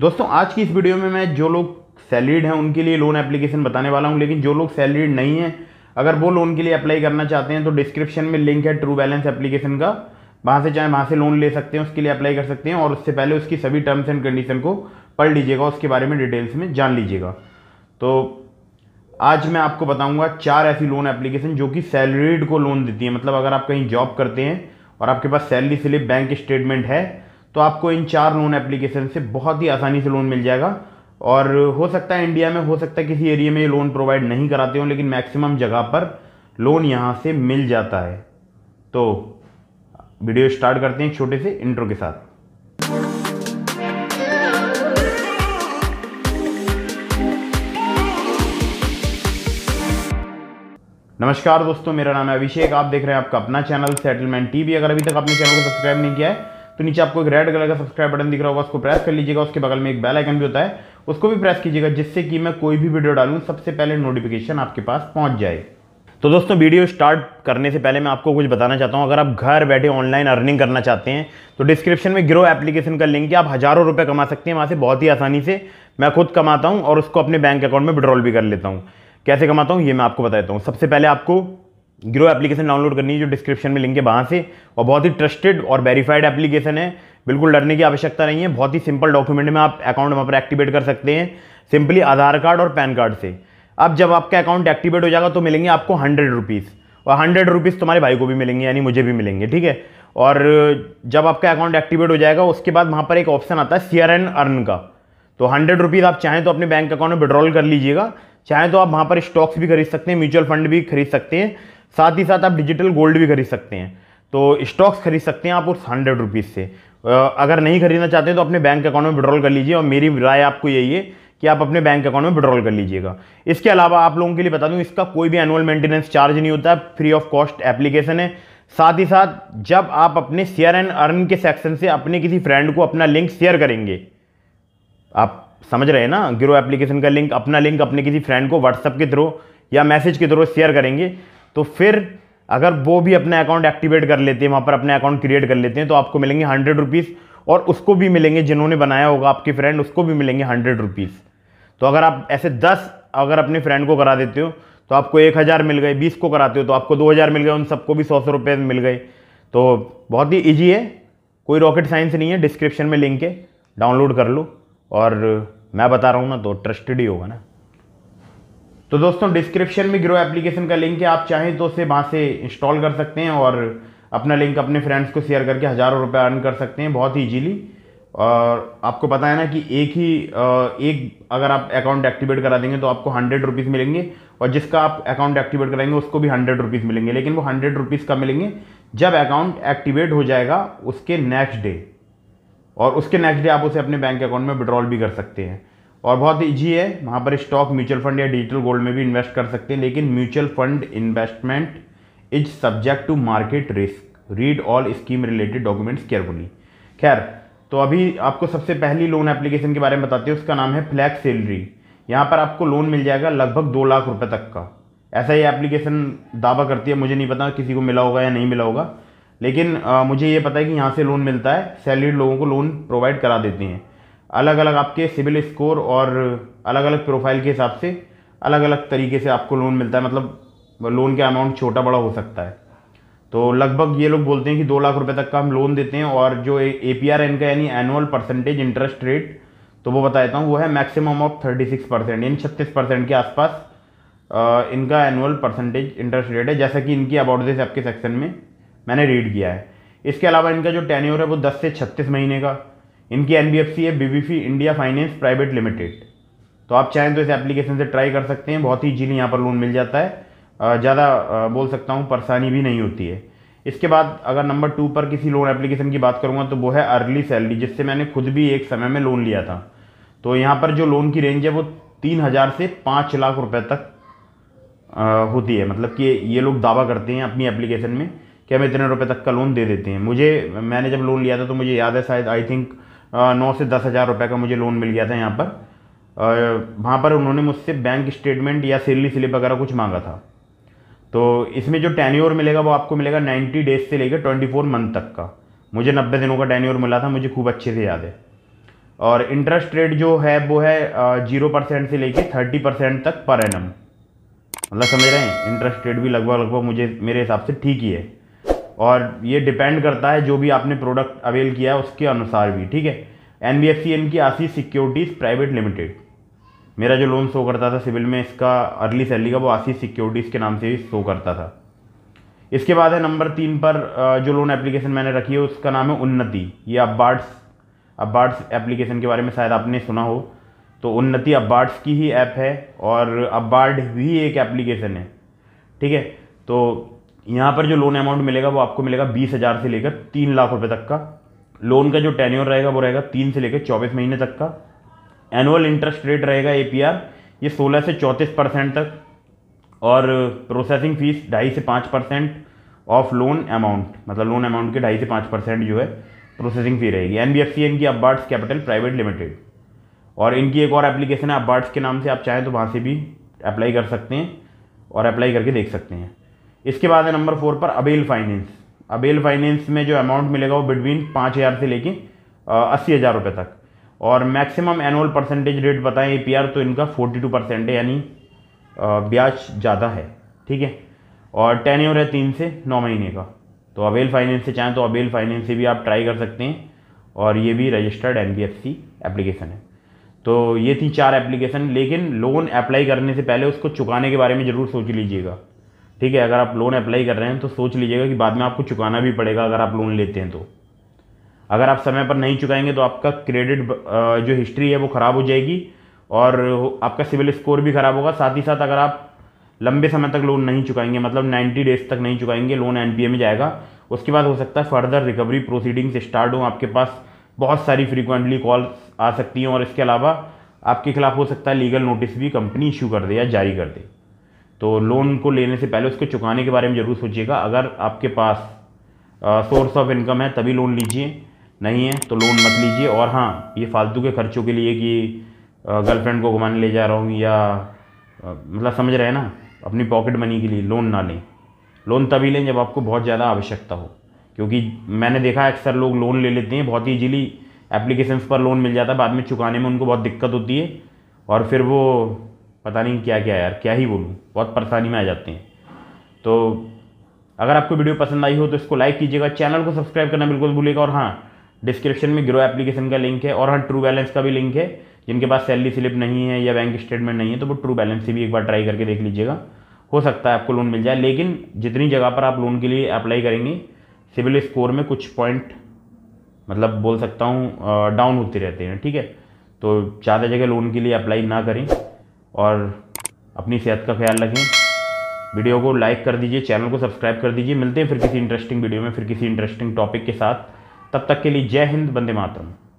दोस्तों आज की इस वीडियो में मैं जो लोग सैलरीड हैं उनके लिए लोन एप्लीकेशन बताने वाला हूं, लेकिन जो लोग सैलरीड नहीं हैं अगर वो लोन के लिए अप्लाई करना चाहते हैं तो डिस्क्रिप्शन में लिंक है ट्रू बैलेंस एप्लीकेशन का, वहां से चाहे वहां से लोन ले सकते हैं, उसके लिए अप्लाई कर सकते हैं। और उससे पहले उसकी सभी टर्म्स एंड कंडीशन को पढ़ लीजिएगा, उसके बारे में डिटेल्स में जान लीजिएगा। तो आज मैं आपको बताऊंगा 4 ऐसी लोन एप्लीकेशन जो कि सैलरीड को लोन देती है। मतलब अगर आप कहीं जॉब करते हैं और आपके पास सैलरी स्लिप, बैंक स्टेटमेंट है तो आपको इन 4 लोन एप्लीकेशन से बहुत ही आसानी से लोन मिल जाएगा। और हो सकता है इंडिया में, हो सकता है किसी एरिया में ये लोन प्रोवाइड नहीं कराते हो, लेकिन मैक्सिमम जगह पर लोन यहाँ से मिल जाता है। तो वीडियो स्टार्ट करते हैं छोटे से इंट्रो के साथ। नमस्कार दोस्तों, मेरा नाम है अभिषेक, आप देख रहे हैं आपका अपना चैनल सेटलमेंट टीवी। अगर अभी तक आपने चैनल को सब्सक्राइब नहीं किया है तो नीचे आपको एक रेड कलर का सब्सक्राइब बटन दिख रहा होगा, उसको प्रेस कर लीजिएगा। उसके बगल में एक बेल आइकन भी होता है, उसको भी प्रेस कीजिएगा, जिससे कि मैं कोई भी वीडियो डालूं सबसे पहले नोटिफिकेशन आपके पास पहुंच जाए। तो दोस्तों वीडियो स्टार्ट करने से पहले मैं आपको कुछ बताना चाहता हूं। अगर आप घर बैठे ऑनलाइन अर्निंग करना चाहते हैं तो डिस्क्रिप्शन में ग्रो एप्लीकेशन का लिंक है, आप हज़ारों रुपये कमा सकते हैं वहाँ से बहुत ही आसानी से। मैं खुद कमाता हूँ और उसको अपने बैंक अकाउंट में विड्रॉल भी कर लेता हूँ। कैसे कमाता हूँ ये मैं आपको बता देता हूँ। सबसे पहले आपको ग्रो एप्लीकेशन डाउनलोड करनी है, जो डिस्क्रिप्शन में लिंक है वहाँ से, और बहुत ही ट्रस्टेड और वेरीफाइड एप्लीकेशन है, बिल्कुल डरने की आवश्यकता नहीं है। बहुत ही सिंपल डॉक्यूमेंट में आप अकाउंट वहाँ पर एक्टिवेट कर सकते हैं, सिंपली आधार कार्ड और पैन कार्ड से। अब जब आपका अकाउंट एक्टिवेट हो जाएगा तो मिलेंगे आपको 100 रुपीज़, और 100 रुपीज़ तुम्हारे भाई को भी मिलेंगे, यानी मुझे भी मिलेंगे, ठीक है। और जब आपका अकाउंट एक्टिवेट हो जाएगा उसके बाद वहाँ पर एक ऑप्शन आता है शेयर एंड अर्न का। तो 100 रुपीज़ आप चाहें तो अपने बैंक अकाउंट में विड्रॉल कर लीजिएगा, चाहें तो आप वहाँ पर स्टॉक्स भी खरीद सकते हैं, म्यूचुअल फंड भी खरीद सकते हैं, साथ ही साथ आप डिजिटल गोल्ड भी खरीद सकते हैं। तो स्टॉक्स खरीद सकते हैं आप उस 100 रुपीज़ से। अगर नहीं खरीदना चाहते तो अपने बैंक अकाउंट में विड्रॉल कर लीजिए, और मेरी राय आपको यही है कि आप अपने बैंक अकाउंट में विड्रॉल कर लीजिएगा। इसके अलावा आप लोगों के लिए बता दूं, इसका कोई भी एनुअल मेंटेनेंस चार्ज नहीं होता, फ्री ऑफ कॉस्ट एप्लीकेशन है। साथ ही साथ जब आप अपने शेयर एंड अर्न के सेक्शन से अपने किसी फ्रेंड को अपना लिंक शेयर करेंगे, आप समझ रहे हैं ना, ग्रो एप्लीकेशन का लिंक, अपना लिंक अपने किसी फ्रेंड को व्हाट्सअप के थ्रू या मैसेज के थ्रू शेयर करेंगे, तो फिर अगर वो भी अपना अकाउंट एक्टिवेट कर लेते हैं, वहाँ पर अपना अकाउंट क्रिएट कर लेते हैं, तो आपको मिलेंगे 100 रुपीज़, और उसको भी मिलेंगे, जिन्होंने बनाया होगा आपके फ्रेंड, उसको भी मिलेंगे 100 रुपीज़। तो अगर आप ऐसे 10 अगर अपने फ्रेंड को करा देते हो तो आपको 1000 मिल गए, 20 को कराते हो तो आपको 2000 मिल गए, उन सबको भी 100 रुपये मिल गए। तो बहुत ही ईजी है, कोई रॉकेट साइंस नहीं है। डिस्क्रिप्शन में लिंक है, डाउनलोड कर लो, और मैं बता रहा हूँ ना तो ट्रस्टेड ही होगा ना। तो दोस्तों डिस्क्रिप्शन में ग्रो एप्लीकेशन का लिंक है, आप चाहें तो उसे वहाँ से इंस्टॉल कर सकते हैं और अपना लिंक अपने फ्रेंड्स को शेयर करके हज़ारों रुपए अर्न कर सकते हैं बहुत ईजीली। और आपको पता है ना कि एक अगर आप अकाउंट एक्टिवेट करा देंगे तो आपको 100 रुपीज़ मिलेंगे, और जिसका आप अकाउंट एक्टिवेट कराएंगे उसको भी 100 रुपीज़ मिलेंगे, लेकिन वो 100 रुपीज़ का मिलेंगे जब अकाउंट एक्टिवेट हो जाएगा उसके नेक्स्ट डे, और उसके नेक्स्ट डे आप उसे अपने बैंक अकाउंट में विड्रॉल भी कर सकते हैं। और बहुत ईजी है, वहाँ पर स्टॉक, म्यूचुअल फंड या डिजिटल गोल्ड में भी इन्वेस्ट कर सकते हैं, लेकिन mutual fund investment is subject to market risk, read all scheme related documents carefully. खैर, तो अभी आपको सबसे पहली लोन एप्लीकेशन के बारे में बताते हैं, उसका नाम है फ्लैक्स सैलरी। यहाँ पर आपको लोन मिल जाएगा लगभग 2 लाख रुपये तक का, ऐसा ये एप्लीकेशन दावा करती है। मुझे नहीं पता किसी को मिला होगा या नहीं मिला होगा, लेकिन मुझे ये पता है कि यहाँ से लोन मिलता है, सैलरीड लोगों को लोन प्रोवाइड करा देते हैं। अलग अलग आपके सिविल स्कोर और अलग अलग प्रोफाइल के हिसाब से अलग अलग तरीके से आपको लोन मिलता है, मतलब लोन का अमाउंट छोटा बड़ा हो सकता है। तो लगभग ये लोग बोलते हैं कि 2 लाख रुपए तक का हम लोन देते हैं, और जो APR इनका यानी एनुअल परसेंटेज इंटरेस्ट रेट, तो वो बता देता हूँ, वो है मैक्सिमम ऑफ 36%, यानी 36% के आसपास इनका एनुअल परसेंटेज इंटरेस्ट रेट है, जैसा कि इनकी अबाउट से आपके सेक्शन में मैंने रीड किया है। इसके अलावा इनका जो टेन्योर है वो 10 से 36 महीने का। इनकी NBFC है BBF India finance private limited. तो आप चाहें तो इस एप्लीकेशन से ट्राई कर सकते हैं, बहुत ही ईजीली यहाँ पर लोन मिल जाता है, ज़्यादा बोल सकता हूँ परेशानी भी नहीं होती है। इसके बाद अगर नंबर 2 पर किसी लोन एप्लीकेशन की बात करूँगा तो वो है अर्ली सैलरी, जिससे मैंने खुद भी एक समय में लोन लिया था। तो यहाँ पर जो लोन की रेंज है वो 3,000 से 5 लाख रुपये तक होती है, मतलब कि ये लोग दावा करते हैं अपनी एप्लीकेशन में कि हमें इतने रुपये तक का लोन दे देते हैं। मैंने जब लोन लिया था तो मुझे याद है, शायद आई थिंक 9 से 10 हज़ार रुपये का मुझे लोन मिल गया था यहाँ पर। वहाँ पर उन्होंने मुझसे बैंक स्टेटमेंट या सैलरी स्लिप वगैरह कुछ मांगा था। तो इसमें जो टेन्योर मिलेगा वो आपको मिलेगा 90 डेज से लेकर 24 मंथ तक का। मुझे 90 दिनों का टेन्योर मिला था, मुझे खूब अच्छे से याद है। और इंटरेस्ट रेट जो है वो है 0% से लेके 30% तक पर एनम, मतलब समझ रहे हैं। इंटरेस्ट रेट भी लगभग लगभग मुझे मेरे हिसाब से ठीक ही है, और ये डिपेंड करता है जो भी आपने प्रोडक्ट अवेल किया है उसके अनुसार भी, ठीक है। NBFC इनकी आशीष सिक्योरिटीज़ प्राइवेट लिमिटेड, मेरा जो लोन शो करता था सिविल में इसका अर्ली सैलरी का, वो आशीष सिक्योरिटीज़ के नाम से ही शो करता था। इसके बाद है नंबर 3 पर जो लोन एप्लीकेशन मैंने रखी है उसका नाम है उन्नति। ये अबार्ड्स एप्लीकेशन के बारे में शायद आपने सुना हो, तो उन्नति अबार्ड्स की ही ऐप है और अबार्ड भी एक एप्लीकेशन है, ठीक है। तो यहाँ पर जो लोन अमाउंट मिलेगा वो आपको मिलेगा 20,000 से लेकर 3 लाख रुपए तक का। लोन का जो टेन्योर रहेगा वो रहेगा 3 से लेकर 24 महीने तक का। एनुअल इंटरेस्ट रेट रहेगा APR ये 16 से 34% तक, और प्रोसेसिंग फीस 2.5 से 5% ऑफ लोन अमाउंट, मतलब लोन अमाउंट के 2.5 से 5% जो है प्रोसेसिंग फी रहेगी। NBFC इनकी अबार्ड्स कैपिटल प्राइवेट लिमिटेड, और इनकी एक और एप्लीकेशन है अबार्ड्स के नाम से, आप चाहें तो वहाँ से भी अप्लाई कर सकते हैं और अप्लाई करके देख सकते हैं। इसके बाद है नंबर 4 पर अबेल फाइनेंस। अबेल फाइनेंस में जो अमाउंट मिलेगा वो बिटवीन 5,000 से लेके 80,000 रुपये तक, और मैक्सिमम एनुअल परसेंटेज रेट बताएं APR तो इनका 42% है, यानी ब्याज ज़्यादा है, ठीक है। और टेन्योर है 3 से 9 महीने का। तो अबेल फाइनेंस से चाहें तो अबेल फाइनेंस से भी आप ट्राई कर सकते हैं, और ये भी रजिस्टर्ड NBFC एप्लीकेशन है। तो ये थी 4 एप्लीकेशन, लेकिन लोन अप्लाई करने से पहले उसको चुकाने के बारे में ज़रूर सोच लीजिएगा, ठीक है। अगर आप लोन अप्लाई कर रहे हैं तो सोच लीजिएगा कि बाद में आपको चुकाना भी पड़ेगा अगर आप लोन लेते हैं तो। अगर आप समय पर नहीं चुकाएंगे तो आपका क्रेडिट जो हिस्ट्री है वो ख़राब हो जाएगी और आपका सिविल स्कोर भी ख़राब होगा। साथ ही साथ अगर आप लंबे समय तक लोन नहीं चुकाएंगे, मतलब 90 डेज़ तक नहीं चुकाएंगे, लोन NPA में जाएगा। उसके बाद हो सकता है फर्दर रिकवरी प्रोसीडिंग्स स्टार्ट हो, आपके पास बहुत सारी फ्रीक्वेंटली कॉल्स आ सकती हैं, और इसके अलावा आपके खिलाफ हो सकता है लीगल नोटिस भी कंपनी इशू कर दे या जारी कर दे। तो लोन को लेने से पहले उसको चुकाने के बारे में ज़रूर सोचिएगा। अगर आपके पास सोर्स ऑफ इनकम है तभी लोन लीजिए, नहीं है तो लोन मत लीजिए। और हाँ, ये फालतू के खर्चों के लिए कि गर्लफ्रेंड को घुमाने ले जा रहा हूँ या मतलब समझ रहे हैं ना, अपनी पॉकेट मनी के लिए लोन ना लें। लोन तभी लें जब आपको बहुत ज़्यादा आवश्यकता हो, क्योंकि मैंने देखा है अक्सर लोग लोन ले लेते हैं, बहुत ईजीली एप्लीकेशंस पर लोन मिल जाता है, बाद में चुकाने में उनको बहुत दिक्कत होती है और फिर वो पता नहीं क्या क्या यार, क्या ही बोलूँ, बहुत परेशानी में आ जाते हैं। तो अगर आपको वीडियो पसंद आई हो तो इसको लाइक कीजिएगा, चैनल को सब्सक्राइब करना बिल्कुल भूलिएगा। और हाँ, डिस्क्रिप्शन में ग्रो एप्लीकेशन का लिंक है, और हाँ ट्रू बैलेंस का भी लिंक है। जिनके पास सैलरी स्लिप नहीं है या बैंक स्टेटमेंट नहीं है तो वो ट्रू बैलेंस से भी एक बार ट्राई करके देख लीजिएगा, हो सकता है आपको लोन मिल जाए। लेकिन जितनी जगह पर आप लोन के लिए अप्लाई करेंगे सिविल स्कोर में कुछ पॉइंट, मतलब बोल सकता हूँ, डाउन होते रहते हैं, ठीक है। तो ज़्यादा जगह लोन के लिए अप्लाई ना करें और अपनी सेहत का ख्याल रखें। वीडियो को लाइक कर दीजिए, चैनल को सब्सक्राइब कर दीजिए। मिलते हैं फिर किसी इंटरेस्टिंग वीडियो में, फिर किसी इंटरेस्टिंग टॉपिक के साथ। तब तक के लिए जय हिंद, वंदे मातरम।